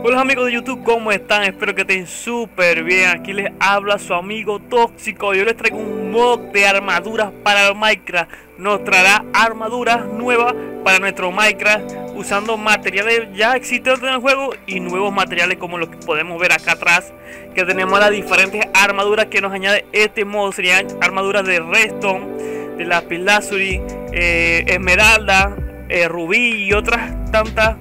Hola amigos de YouTube, ¿cómo están? Espero que estén súper bien. Aquí les habla su amigo Tóxico. Yo les traigo un mod de armaduras para el Minecraft. Nos traerá armaduras nuevas para nuestro Minecraft, usando materiales ya existentes en el juego y nuevos materiales como los que podemos ver acá atrás, que tenemos las diferentes armaduras que nos añade este mod. Serían armaduras de redstone, de lápiz lazuli, esmeralda, rubí y otras tantas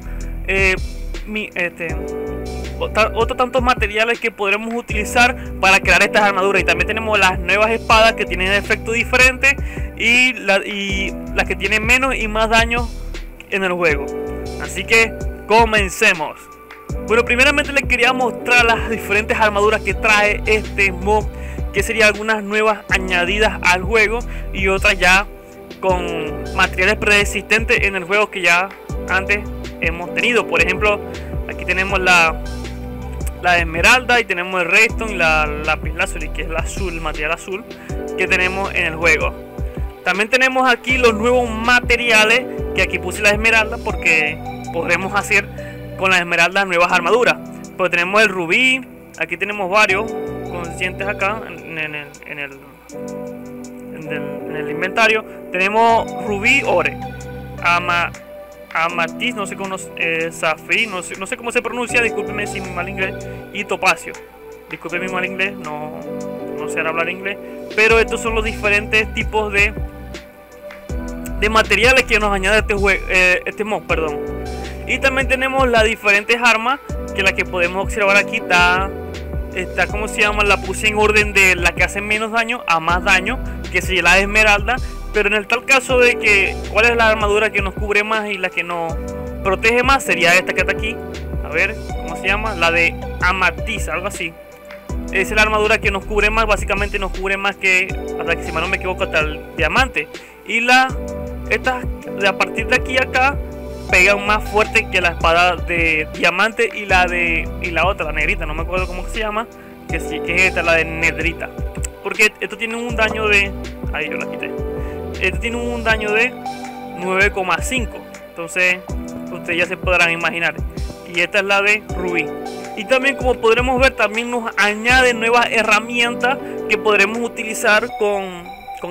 otros tantos materiales que podremos utilizar para crear estas armaduras. Y también tenemos las nuevas espadas que tienen efectos diferentes y las que tienen menos y más daño en el juego. Así que comencemos. Bueno, primeramente les quería mostrar las diferentes armaduras que trae este mod, que serían algunas nuevas añadidas al juego y otras ya con materiales preexistentes en el juego que ya antes hemos tenido. Por ejemplo, aquí tenemos la esmeralda y tenemos el redstone y la lápiz lazuli, que es el azul, el material azul que tenemos en el juego. También tenemos aquí los nuevos materiales, que aquí puse la esmeralda porque podremos hacer con las esmeraldas nuevas armaduras. Pero tenemos el rubí, aquí tenemos varios conscientes acá en el inventario. Tenemos rubí, ore, amatiz, no sé cómo zafir, no sé cómo se pronuncia, discúlpeme si mi mal inglés, y topacio. Disculpen mi mal inglés, no sé hablar inglés, pero estos son los diferentes tipos de materiales que nos añade este mod, perdón. Y también tenemos las diferentes armas, que la que podemos observar aquí está como se llama, la puse en orden de la que hace menos daño a más daño, que sería la esmeralda. Pero en el tal caso de que cuál es la armadura que nos cubre más y la que nos protege más, sería esta que está aquí. A ver, ¿cómo se llama? La de amatiz, algo así. Es la armadura que nos cubre más, básicamente nos cubre más que, hasta que si mal no me equivoco, hasta el diamante. Y estas de a partir de aquí a acá pegan más fuerte que la espada de diamante y la otra, la negrita, no me acuerdo cómo se llama, que sí, que es esta, la de negrita. Porque esto tiene un daño de... ahí yo la quité. Este tiene un daño de 9,5, entonces ustedes ya se podrán imaginar. Y esta es la de rubí. Y también, como podremos ver, también nos añade nuevas herramientas que podremos utilizar con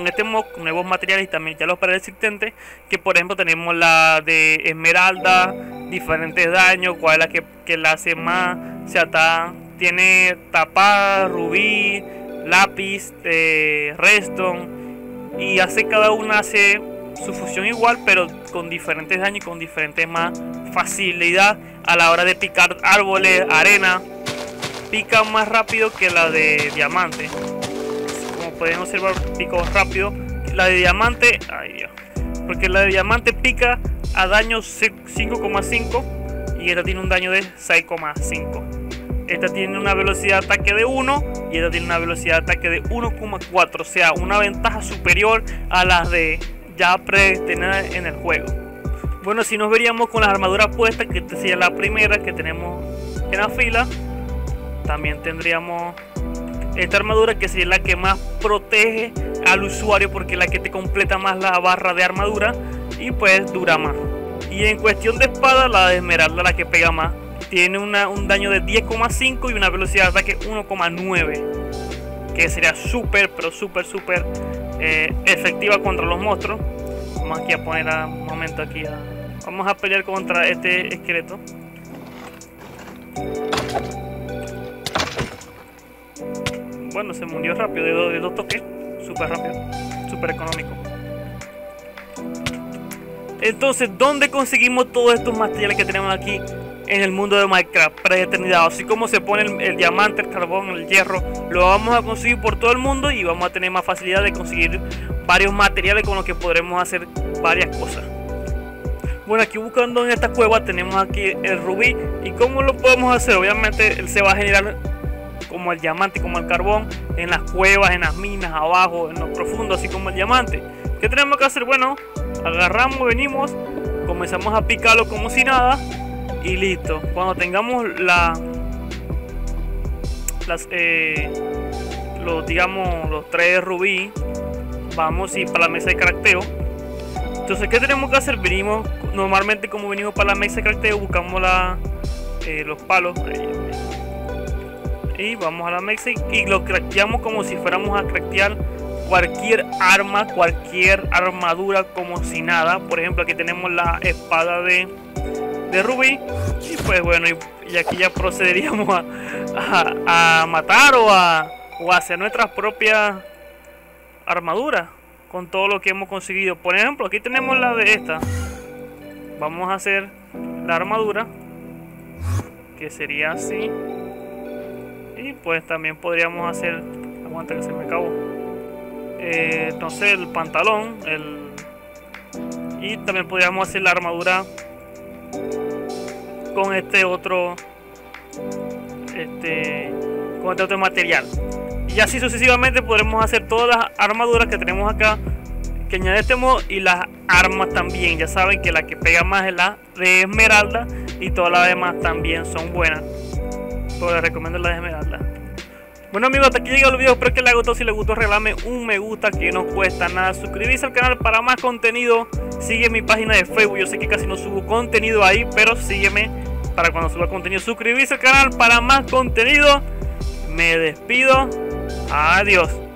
este mod, con nuevos materiales y también ya los preexistentes. Que por ejemplo tenemos la de esmeralda, diferentes daños, cuál es la que la hace más, o sea, tiene tapada, rubí, lápiz, redstone. Y cada una hace su fusión igual, pero con diferentes daños y con diferentes más facilidad a la hora de picar árboles, arena. Pica más rápido que la de diamante. Como pueden observar, pico rápido. La de diamante, ay Dios, porque la de diamante pica a daño 5,5 y esta tiene un daño de 6,5. Esta tiene una velocidad de ataque de 1. Y esta tiene una velocidad de ataque de 1,4, o sea, una ventaja superior a las de ya predeterminadas en el juego. Bueno, si nos veríamos con las armaduras puestas, que esta sería la primera que tenemos en la fila. También tendríamos esta armadura, que sería la que más protege al usuario, porque es la que te completa más la barra de armadura y pues dura más. Y en cuestión de espada, la de esmeralda, la que pega más. Tiene un daño de 10,5 y una velocidad de ataque 1,9, que sería súper, pero súper efectiva contra los monstruos. Vamos aquí a poner un momento aquí vamos a pelear contra este esqueleto. Bueno, se murió rápido, de dos toques, súper rápido, súper económico. Entonces, ¿dónde conseguimos todos estos materiales que tenemos aquí? En el mundo de Minecraft predeterminado, así como se pone el diamante, el carbón, el hierro, lo vamos a conseguir por todo el mundo y vamos a tener más facilidad de conseguir varios materiales con los que podremos hacer varias cosas. Bueno, aquí buscando en esta cueva tenemos aquí el rubí. ¿Y cómo lo podemos hacer? Obviamente él se va a generar como el diamante, como el carbón, en las cuevas, en las minas, abajo, en lo profundo, así como el diamante. ¿Qué tenemos que hacer? Bueno, agarramos, venimos, comenzamos a picarlo como si nada. Y listo, cuando tengamos los 3 rubí, vamos y para la mesa de crafteo. Entonces, ¿qué tenemos que hacer? Venimos, normalmente como venimos para la mesa de crafteo, buscamos los palos. Y vamos a la mesa y lo crafteamos como si fuéramos a craftear cualquier arma, cualquier armadura, como si nada. Por ejemplo, aquí tenemos la espada de Rubí. Y pues bueno, y aquí ya procederíamos a matar o a hacer nuestras propias armaduras con todo lo que hemos conseguido. Por ejemplo, aquí tenemos la de esta. Vamos a hacer la armadura, que sería así. Y pues también podríamos hacer, aguanta que se me acabó, entonces el pantalón, y también podríamos hacer la armadura con este otro material. Y así sucesivamente podremos hacer todas las armaduras que tenemos acá, que añade este modo, y las armas también. Ya saben que la que pega más es la de esmeralda, y todas las demás también son buenas. Pero les recomiendo la de esmeralda. Bueno amigos, hasta aquí llega el video, espero que les haya gustado. Si les gustó, regálame un me gusta, que no cuesta nada. Suscribirse al canal para más contenido. Sigue mi página de Facebook, yo sé que casi no subo contenido ahí, pero sígueme para cuando suba contenido. Suscribirse al canal para más contenido. Me despido, adiós.